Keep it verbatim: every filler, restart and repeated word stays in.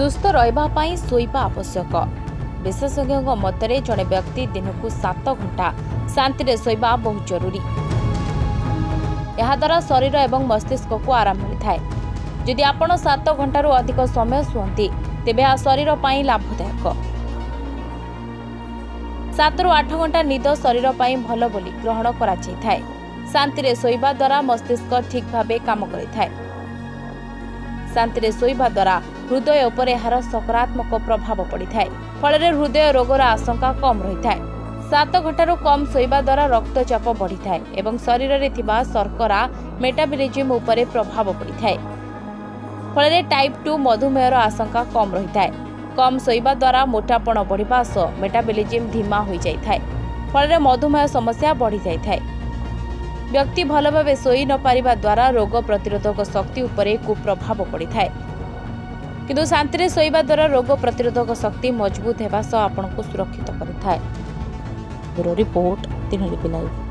सुस्थ रहिबा पई सोइबा आवश्यक। विशेषज्ञों मतरे जड़े व्यक्ति दिन को सात घंटा शांति में सोइबा बहुत जरूरी। याद्वारा शरीर एवं मस्तिष्क को आराम मिल था। जदि आपण सात घंटारू अधिक समय शुंती तेबे आ शरीर पई लाभदायक। सात रु आठ घंटा निद शरीर भल बोली ग्रहण करा जाए। शांति में सोइबा द्वारा मस्तिष्क ठीक भावे काम करिथाय। शांति में सोइबा द्वारा हृदय उपर यार सकारात्मक प्रभाव पड़िथाय, फलरे हृदय रोगर आशंका कम रहिथाय। सात घंटारू कम सोइबा द्वारा रक्तचाप बढ़िथाय एवं शरीर रे थिबा शर्करा मेटाबॉलिज्म उपर प्रभाव पड़िथाय, फलरे टाइप टू मधुमेह आशंका कम रहिथाय। कम सोइबा द्वारा मोटापण बढ़िबा सह मेटाबॉलिज्म धीमा हो जाए, फल मधुमेह समस्या बढ़ी जाए। व्यक्ति भल भाव सोई न पारिबा द्वारा रोग प्रतिरोधक शक्ति उपरे कुप्रभाव पड़िथाय, किंतु शांति में सोइबा द्वारा रोग प्रतिरोधक शक्ति मजबूत होगा सह आपन को सुरक्षित करिथाय। ब्यूरो रिपोर्ट तीन।